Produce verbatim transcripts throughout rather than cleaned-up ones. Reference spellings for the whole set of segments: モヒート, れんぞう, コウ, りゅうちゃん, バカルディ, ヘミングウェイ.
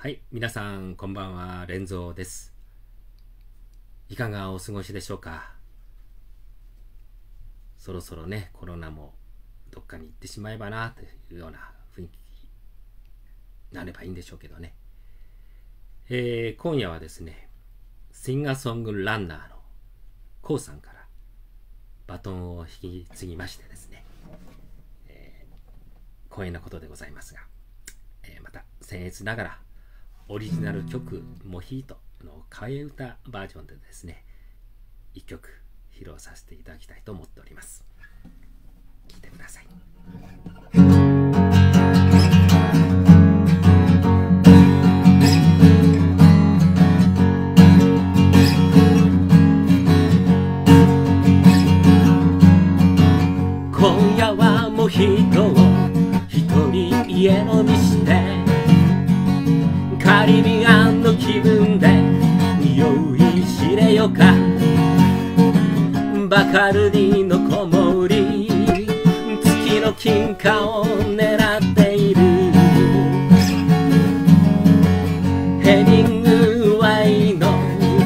はい、皆さんこんばんは、れんぞうです。いかがお過ごしでしょうか。そろそろね、コロナもどっかに行ってしまえばなというような雰囲気になればいいんでしょうけどね。えー、今夜はですね、シンガーソングランナーのコウさんからバトンを引き継ぎましてですね、えー、光栄なことでございますが、えー、また僭越ながらオリジナル曲「モヒート」の替え歌バージョンでですね、いっきょく披露させていただきたいと思っております。聴いてください。今夜はモヒートを一人家飲みしてカリビアンの気分で匂いしれよか、バカルディの子守月の金貨を狙っている、ヘミングワイの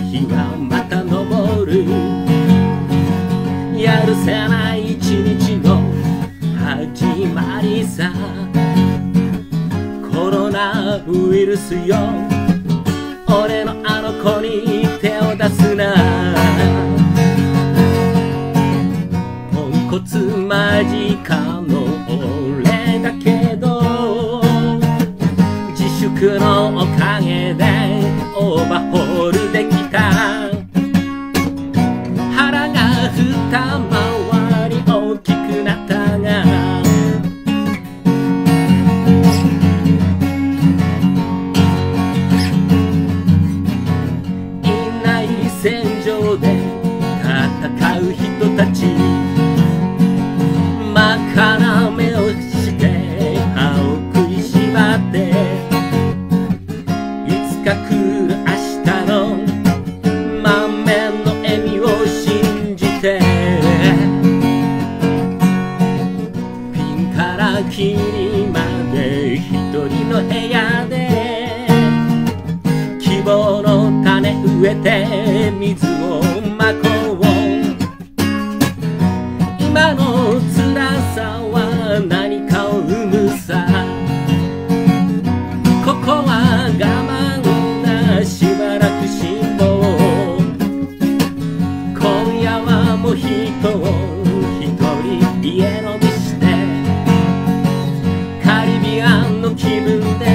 日はまた昇る、やるせない一日の始まりさ、コロナウイルスよ、俺のあの子に手を出すな。ポンコツ間近の俺だけど、自粛のおかげでオーバーホールできた。腹が二回り大きくなったが、戦場で戦う人たち、真っ赤な目をして歯を食いしばって、いつか来る明日の満面の笑みを信じて、ピンからキリまで一人の部屋で希望の種植えて水をまこう、今の辛さは何かを生むさ、ここは我慢だ、しばらく辛抱、今夜はもう人を一人家飲みしてカリビアンの気分で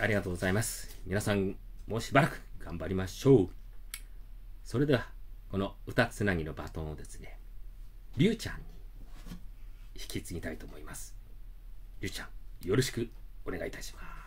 ありがとうございます。皆さんもうしばらく頑張りましょう。それではこの歌つなぎのバトンをですね、りゅうちゃんに引き継ぎたいと思います。りゅうちゃん、よろしくお願いいたします。